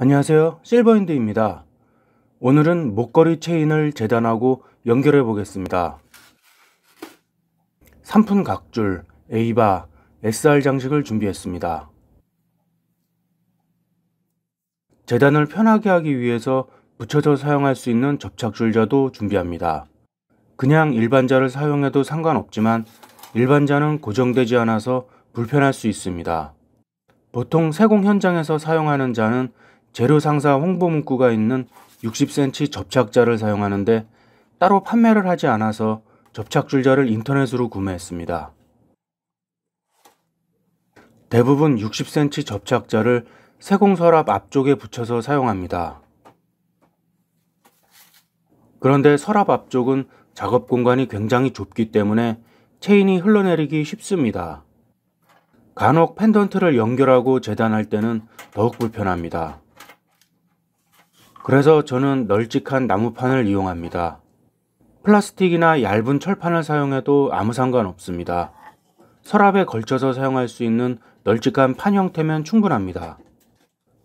안녕하세요. 실버핸드입니다. 오늘은 목걸이 체인을 재단하고 연결해 보겠습니다. 산푼 각줄, A바, SR 장식을 준비했습니다. 재단을 편하게 하기 위해서 붙여서 사용할 수 있는 접착줄자도 준비합니다. 그냥 일반자를 사용해도 상관없지만 일반자는 고정되지 않아서 불편할 수 있습니다. 보통 세공 현장에서 사용하는 자는 재료 상사 홍보 문구가 있는 60cm 접착자를 사용하는데 따로 판매를 하지 않아서 접착줄자를 인터넷으로 구매했습니다. 대부분 60cm 접착자를 세공 서랍 앞쪽에 붙여서 사용합니다. 그런데 서랍 앞쪽은 작업 공간이 굉장히 좁기 때문에 체인이 흘러내리기 쉽습니다. 간혹 펜던트를 연결하고 재단할 때는 더욱 불편합니다. 그래서 저는 널찍한 나무판을 이용합니다. 플라스틱이나 얇은 철판을 사용해도 아무 상관없습니다. 서랍에 걸쳐서 사용할 수 있는 널찍한 판 형태면 충분합니다.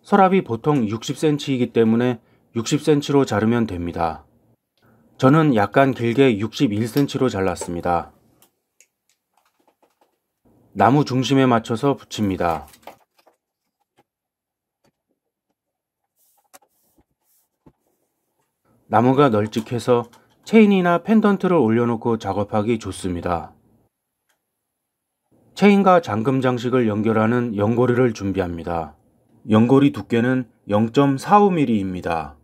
서랍이 보통 60cm이기 때문에 60cm로 자르면 됩니다. 저는 약간 길게 61cm로 잘랐습니다. 나무 중심에 맞춰서 붙입니다. 나무가 널찍해서 체인이나 펜던트를 올려놓고 작업하기 좋습니다. 체인과 잠금 장식을 연결하는 연고리를 준비합니다. 연고리 두께는 0.45mm입니다.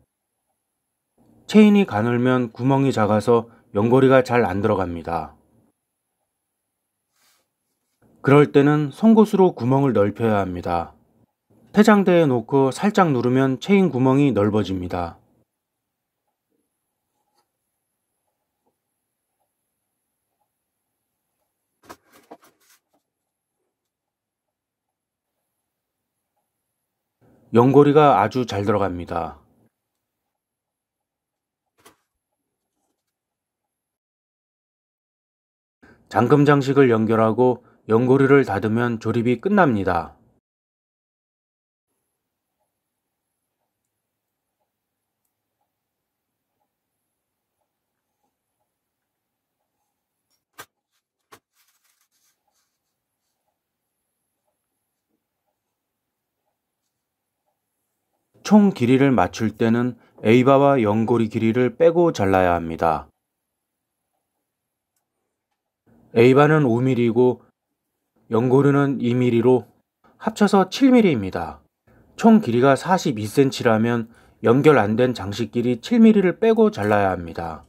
체인이 가늘면 구멍이 작아서 연고리가 잘 안 들어갑니다. 그럴 때는 송곳으로 구멍을 넓혀야 합니다. 태장대에 놓고 살짝 누르면 체인 구멍이 넓어집니다. 연고리가 아주 잘 들어갑니다. 잠금 장식을 연결하고 연고리를 닫으면 조립이 끝납니다. 총 길이를 맞출 때는 A바와 연고리 길이를 빼고 잘라야 합니다. A바는 5mm이고 연고리는 2mm로 합쳐서 7mm입니다. 총 길이가 42cm라면 연결 안 된 장식 길이 7mm를 빼고 잘라야 합니다.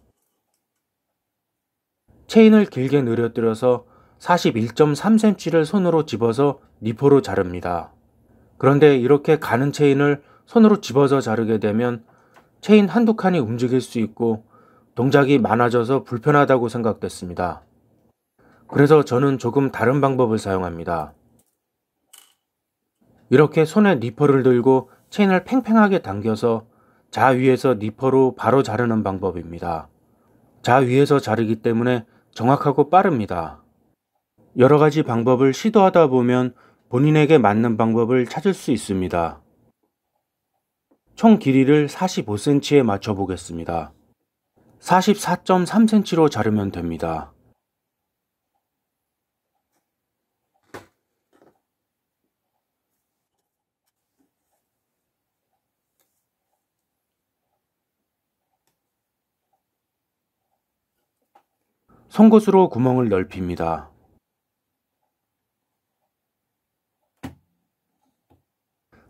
체인을 길게 늘어뜨려서 41.3cm를 손으로 집어서 니포로 자릅니다. 그런데 이렇게 가는 체인을 손으로 집어서 자르게 되면 체인 한두 칸이 움직일 수 있고 동작이 많아져서 불편하다고 생각됐습니다. 그래서 저는 조금 다른 방법을 사용합니다. 이렇게 손에 니퍼를 들고 체인을 팽팽하게 당겨서 자 위에서 니퍼로 바로 자르는 방법입니다. 자 위에서 자르기 때문에 정확하고 빠릅니다. 여러가지 방법을 시도하다 보면 본인에게 맞는 방법을 찾을 수 있습니다. 총 길이를 45cm에 맞춰 보겠습니다. 44.3cm로 자르면 됩니다. 송곳으로 구멍을 넓힙니다.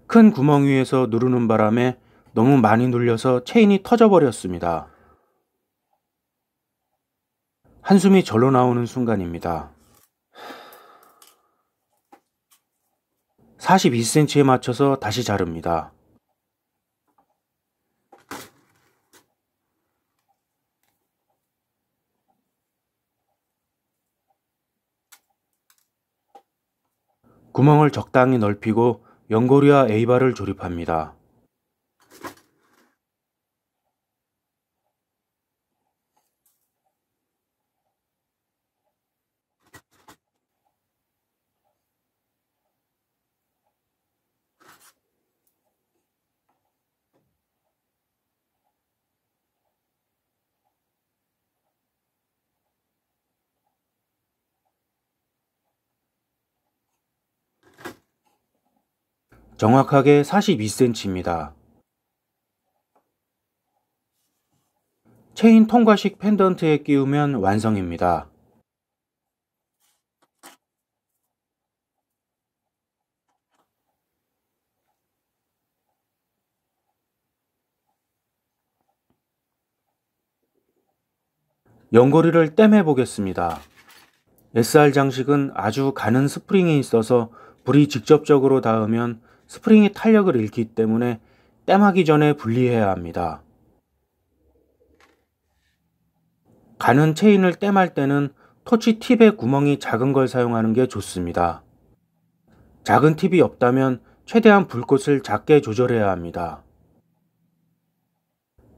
큰 구멍 위에서 누르는 바람에 너무 많이 눌려서 체인이 터져버렸습니다. 한숨이 절로 나오는 순간입니다. 42cm에 맞춰서 다시 자릅니다. 구멍을 적당히 넓히고 연고리와 A바를 조립합니다. 정확하게 42cm입니다. 체인 통과식 펜던트에 끼우면 완성입니다. 연고리를 땜해 보겠습니다. SR 장식은 아주 가는 스프링이 있어서 불이 직접적으로 닿으면 스프링이 탄력을 잃기 때문에 땜하기 전에 분리해야 합니다. 가는 체인을 땜할 때는 토치 팁의 구멍이 작은 걸 사용하는 게 좋습니다. 작은 팁이 없다면 최대한 불꽃을 작게 조절해야 합니다.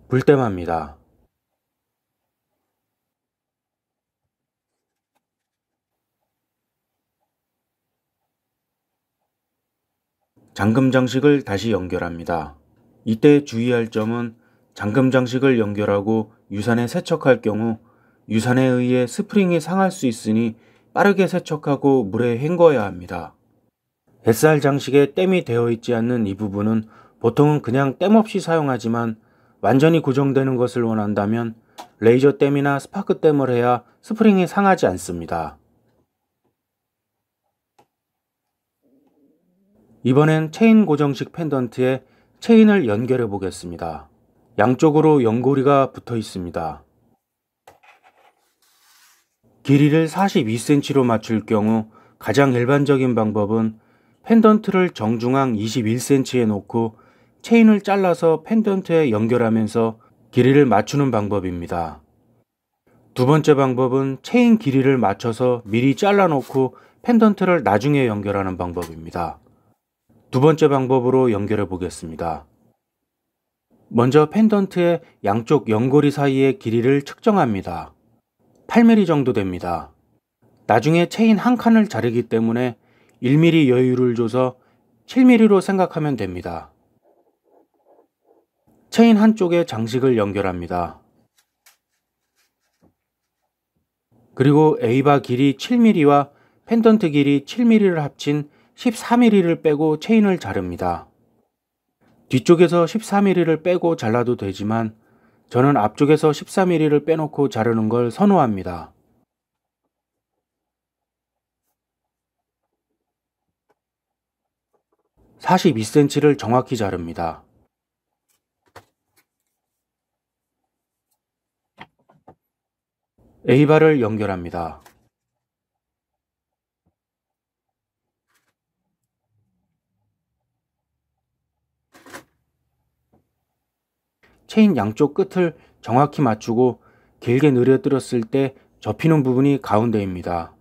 불땜합니다. 잠금 장식을 다시 연결합니다. 이때 주의할 점은 잠금 장식을 연결하고 유산에 세척할 경우 유산에 의해 스프링이 상할 수 있으니 빠르게 세척하고 물에 헹궈야 합니다. SR 장식에 땜이 되어 있지 않는 이 부분은 보통은 그냥 땜 없이 사용하지만 완전히 고정되는 것을 원한다면 레이저 땜이나 스파크 땜을 해야 스프링이 상하지 않습니다. 이번엔 체인 고정식 펜던트에 체인을 연결해 보겠습니다. 양쪽으로 연고리가 붙어 있습니다. 길이를 42cm로 맞출 경우 가장 일반적인 방법은 펜던트를 정중앙 21cm에 놓고 체인을 잘라서 펜던트에 연결하면서 길이를 맞추는 방법입니다. 두 번째 방법은 체인 길이를 맞춰서 미리 잘라놓고 펜던트를 나중에 연결하는 방법입니다. 두 번째 방법으로 연결해 보겠습니다. 먼저 펜던트의 양쪽 연고리 사이의 길이를 측정합니다. 8mm 정도 됩니다. 나중에 체인 한 칸을 자르기 때문에 1mm 여유를 줘서 7mm로 생각하면 됩니다. 체인 한쪽에 장식을 연결합니다. 그리고 A바 길이 7mm와 펜던트 길이 7mm를 합친 14mm를 빼고 체인을 자릅니다. 뒤쪽에서 14mm를 빼고 잘라도 되지만 저는 앞쪽에서 14mm를 빼놓고 자르는 걸 선호합니다. 약 42cm를 정확히 자릅니다. A바를 연결합니다. 체인 양쪽 끝을 정확히 맞추고 길게 늘어뜨렸을 때 접히는 부분이 가운데입니다.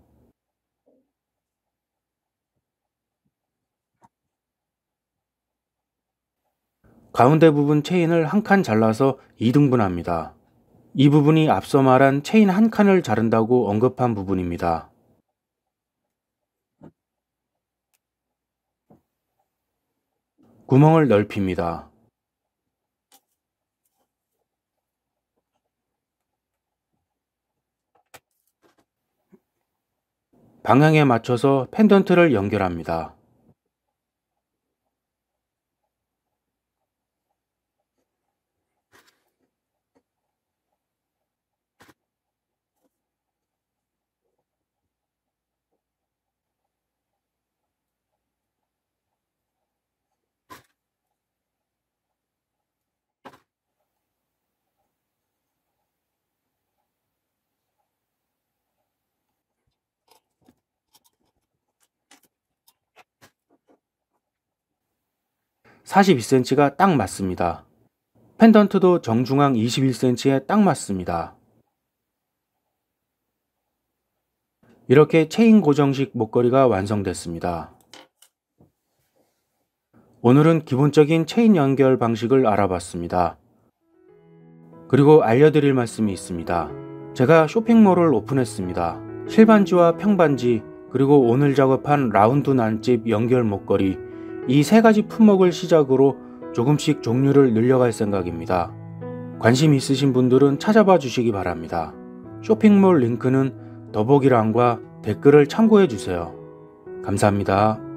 가운데 부분 체인을 한 칸 잘라서 2등분합니다. 이 부분이 앞서 말한 체인 한 칸을 자른다고 언급한 부분입니다. 구멍을 넓힙니다. 방향에 맞춰서 펜던트를 연결합니다. 약 42cm가 딱 맞습니다. 펜던트도 정중앙 21cm에 딱 맞습니다. 이렇게 체인 고정식 목걸이가 완성됐습니다. 오늘은 기본적인 체인 연결 방식을 알아봤습니다. 그리고 알려드릴 말씀이 있습니다. 제가 쇼핑몰을 오픈했습니다. 실반지와 평반지 그리고 오늘 작업한 라운드 난집 연결 목걸이 이 세 가지 품목을 시작으로 조금씩 종류를 늘려갈 생각입니다. 관심 있으신 분들은 찾아봐 주시기 바랍니다. 쇼핑몰 링크는 더보기란과 댓글을 참고해 주세요. 감사합니다.